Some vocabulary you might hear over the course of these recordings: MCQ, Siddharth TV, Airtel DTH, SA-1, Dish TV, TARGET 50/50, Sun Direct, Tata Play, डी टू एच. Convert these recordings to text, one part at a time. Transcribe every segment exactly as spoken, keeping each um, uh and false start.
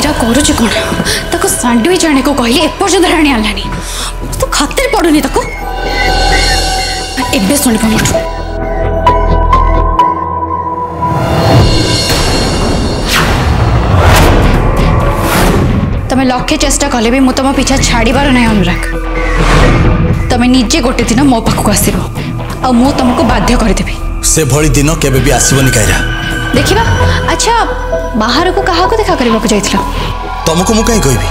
एटा करुच कौन ताको सैंडविच आने को कहली एपर्यंत राणी आलानी तो खातिर पड़ुनी ताको एबे सुनिबो मोठो तमे लखे चेष्टा कले भी मु तम पीछा छाड़ीबार नै अनुराग तमे निजे गोटे दिन मो पाखु आसीबो आ मु तुमको बाध्य कर देबी से भली दिन केबे भी आसीबोनी कायरा देखिबा। अच्छा बाहर को कहा को देखा करबा को जाइथिला तुमको मु काई कहबी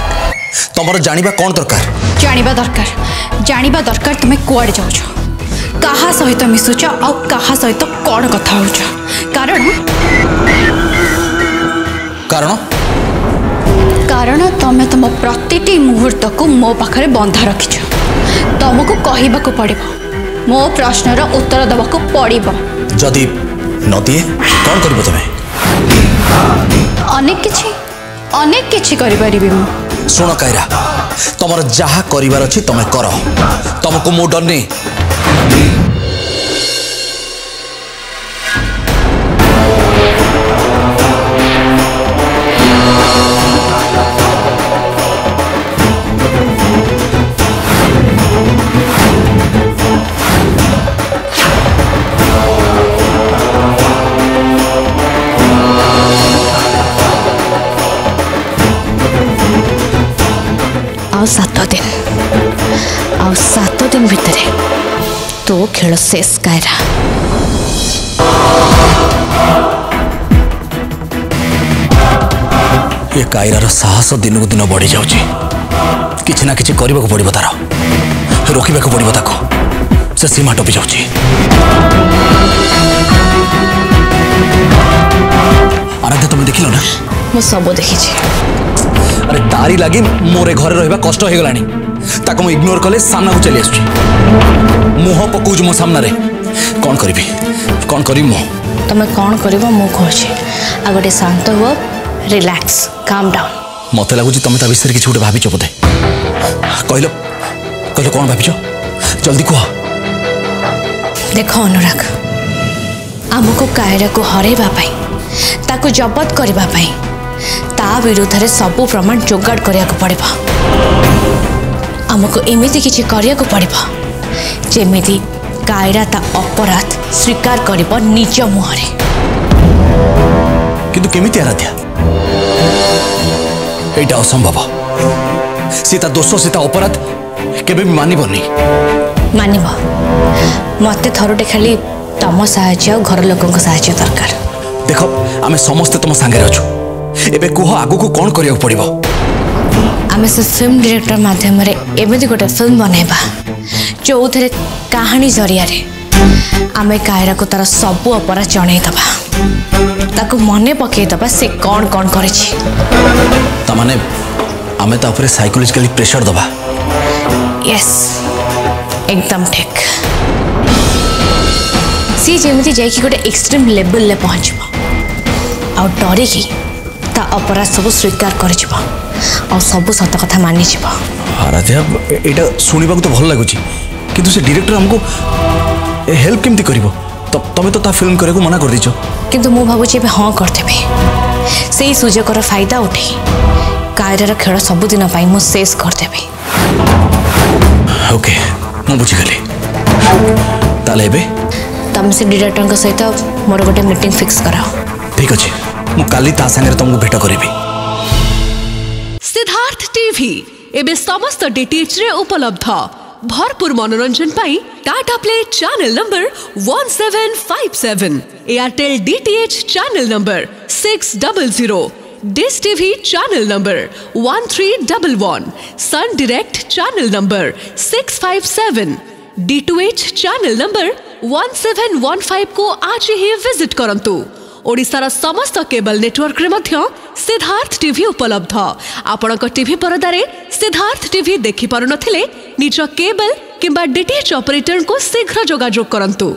तमरो जानिबा कोन दरकार जानिबा दरकार जानिबा दरकार तुमे कोआड जाउ छ कहा सहित मिसुछ आ कहा सहित कोन कथा होछ कारण कारण कारण तमे तुम प्रतिटी मुहूर्त को मो पाखरे बंधा रखिछ तुमको कहबा को पड़िबो मो प्रश्न रो उत्तर दबा को पड़िबो जदी न दिए कोन करबो तमे अनेक किछि अनेक किछि करि परिबि मु सुनो कायरा तमरो जहा करिवार अछि तमे करो तुमको मो डरने तो खेल शेष ये कायरार साहस दिन को दिन बढ़ी जाऊँ किसी ना किसी करने को पड़ो तार रोकने को पड़ो ताको से सीमा टपी जाऊँ आराध्या तुम देख लो ना मु सब देखी अरे तारी लगी मोरे घर रहा कष्ट हो गलानी ताको मु इग्नोर कले सामना को चली आस मुह पकौज मो सामने कौन करी कौन करी मुह तुम कौन कर गोटे शांत हुआ रिलैक्स काम डाउन मत लगुच तुम विषय किसी गोटे भाच बोधे कहल कह कौन भाच जल्दी कह देख अनुराग आमको कायरा को हरैवाप जबत करने विरोधे सबू प्रमाण जोगाड़ करने को पड़े आमको एमती किसी करने को पड़े जेमिति कायरा ता अपराध स्वीकार करिबो निज मुहरे किंतु केमिति आराध्या एटा असंभव सीता दोष सीता अपराध केबे भी मानिबोनी मानिबो मते थरोटे खाली तम सहाय्य घर लोकन को सहाय्य दरकार देखो आमे समस्त तम संगे अछु एबे कुहो आगु को कोन करियो पड़िबो आमे से फिल्म डायरेक्टर माध्यम रे एमेति गोटे फिल्म बनाइबा जो थे कहानी जरिया रे आमे कायरा को तार सबू अपराध जनई दबा मने पकई दबा से कौन कौन करे साइकोलॉजिकली प्रेशर दबा यस एकदम ठीक सी जेमती जाइकी गोटे एक्सट्रीम लेवल ले पहुँचब आ डर की ता अपराध सब स्वीकार कर सब सत कथा मानि आराध्या एटा सुनिबा को तो भल लागुची किंतु से डायरेक्टर हमको हेल्प केमती करिवो तब तमे तो ता फिल्म करे को मना कर दिचो किंतु मो भाबो छे हां करतेबे सेही सुजय कर फायदा उठे कायरार खेल सब दिन पाई मो शेष करतेबे ओके मो बुझि गले तालेबे तम से डायरेक्टर के सहित मोर गोटे मीटिंग फिक्स करा ठीक अछि मो काली ता संगे तुमको भेट करबे। सिद्धार्थ टीवी एबे समस्त डीटीएच रे उपलब्ध भरपूर मनोरंजन पाई Tata play channel number one seven five seven, Airtel DTH channel number six double zero, Dish TV channel number one three one one, Sun direct channel number six five seven, डी टू एच channel number one seven one five को आज ही visit करंतु। ओडिशार समस्त cable network रे मध्य Siddharth TV उपलब्ध आपण TV परदारे Siddharth TV देखि पारु नथिले निज केबल किंबा डीटीएच ऑपरेटर को शीघ्र जोगाजोग करंतु।